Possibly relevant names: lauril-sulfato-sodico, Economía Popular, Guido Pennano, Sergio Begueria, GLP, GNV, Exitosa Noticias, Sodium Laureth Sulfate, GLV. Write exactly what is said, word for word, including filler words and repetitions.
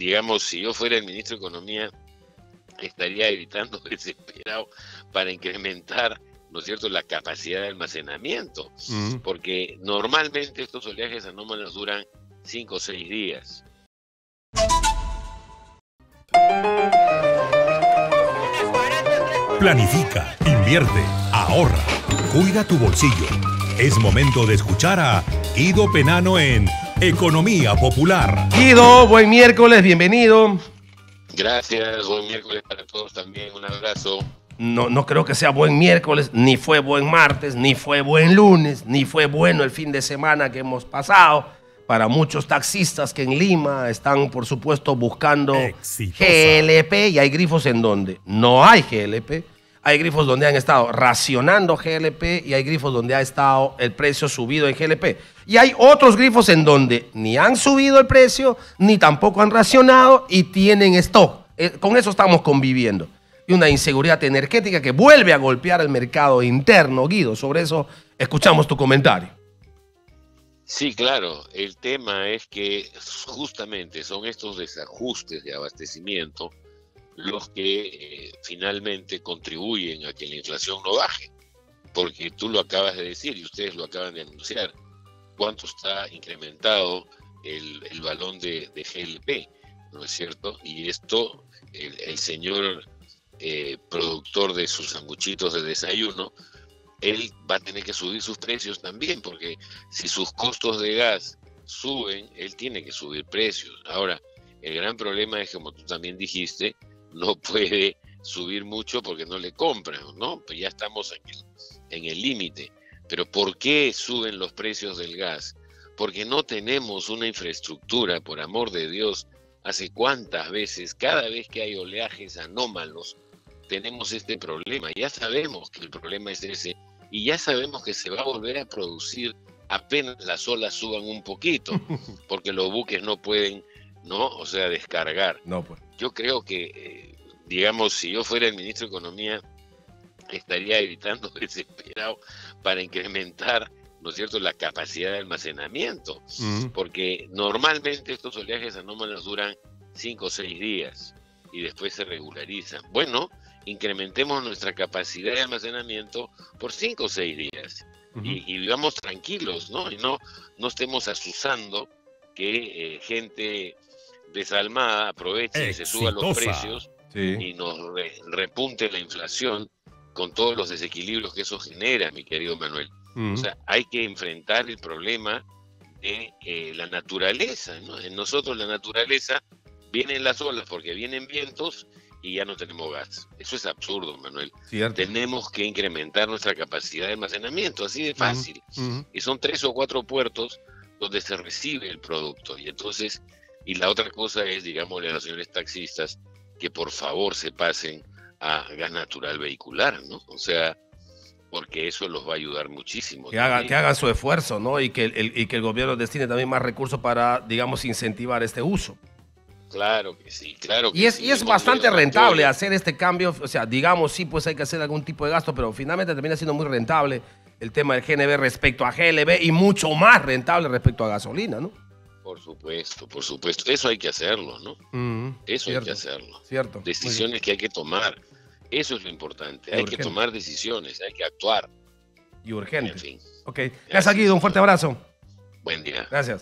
digamos, si yo fuera el ministro de Economía, estaría evitando desesperado para incrementar, ¿no es cierto?, la capacidad de almacenamiento, uh-huh. porque normalmente estos oleajes anómalos duran cinco o seis días. Planifica, invierte, ahorra, cuida tu bolsillo. Es momento de escuchar a Guido Pennano en Economía Popular. Guido, buen miércoles, bienvenido. Gracias, buen miércoles para todos también, un abrazo. No, no creo que sea buen miércoles, ni fue buen martes, ni fue buen lunes, ni fue bueno el fin de semana que hemos pasado. Para muchos taxistas que en Lima están, por supuesto, buscando Exitosa. G L P, y hay grifos en donde no hay G L P. Hay grifos donde han estado racionando G L P y hay grifos donde ha estado el precio subido en G L P. Y hay otros grifos en donde ni han subido el precio, ni tampoco han racionado y tienen stock. Con eso estamos conviviendo. Y una inseguridad energética que vuelve a golpear el mercado interno, Guido. Sobre eso escuchamos tu comentario. Sí, claro. El tema es que justamente son estos desajustes de abastecimiento los que eh, finalmente contribuyen a que la inflación no baje. Porque tú lo acabas de decir y ustedes lo acaban de anunciar. ¿Cuánto está incrementado el, el balón de, de G L P? ¿No es cierto? Y esto, el, el señor eh, productor de sus sanguchitos de desayuno, él va a tener que subir sus precios también, porque si sus costos de gas suben, él tiene que subir precios. Ahora, el gran problema es, como tú también dijiste, no puede subir mucho porque no le compran, ¿no? Pues ya estamos en el límite. Pero ¿por qué suben los precios del gas? Porque no tenemos una infraestructura, por amor de Dios. Hace cuántas veces, cada vez que hay oleajes anómalos, tenemos este problema. Ya sabemos que el problema es ese y ya sabemos que se va a volver a producir apenas las olas suban un poquito, porque los buques no pueden, ¿no? O sea, descargar. No, pues. Yo creo que, eh, digamos, si yo fuera el ministro de Economía, estaría evitando desesperado para incrementar, ¿no es cierto?, la capacidad de almacenamiento. Uh-huh. Porque normalmente estos oleajes anómalos duran cinco o seis días y después se regularizan. Bueno, incrementemos nuestra capacidad de almacenamiento por cinco o seis días. Uh-huh. y, y vivamos tranquilos, ¿no? Y no, no estemos asusando que eh, gente desalmada aproveche y se suba los precios, sí, y nos re, repunte la inflación con todos los desequilibrios que eso genera, mi querido Manuel. Mm. O sea, hay que enfrentar el problema de eh, la naturaleza, ¿no? En nosotros la naturaleza vienen las olas porque vienen vientos y ya no tenemos gas. Eso es absurdo, Manuel. Cierto. Tenemos que incrementar nuestra capacidad de almacenamiento, así de fácil. Mm. Mm. Y son tres o cuatro puertos donde se recibe el producto. Y entonces, y la otra cosa es, digámosle a los señores taxistas que por favor se pasen a gas natural vehicular, ¿no? O sea, porque eso los va a ayudar muchísimo. Que hagan, que hagan su esfuerzo, ¿no? Y que el, el, y que el gobierno destine también más recursos para, digamos, incentivar este uso. Claro que sí, claro que y es, sí. Y es bastante rentable hacer este cambio. O sea, digamos, sí, pues hay que hacer algún tipo de gasto, pero finalmente termina siendo muy rentable el tema del G N V respecto a G L V y mucho más rentable respecto a gasolina, ¿no? Por supuesto, por supuesto. Eso hay que hacerlo, ¿no? Uh-huh. Eso cierto, hay que hacerlo. Cierto. Decisiones que hay que tomar. Eso es lo importante. Y hay urgente. que tomar decisiones, hay que actuar. Y urgente. En fin. Ok. Gracias, Guido. Un fuerte abrazo. Buen día. Gracias.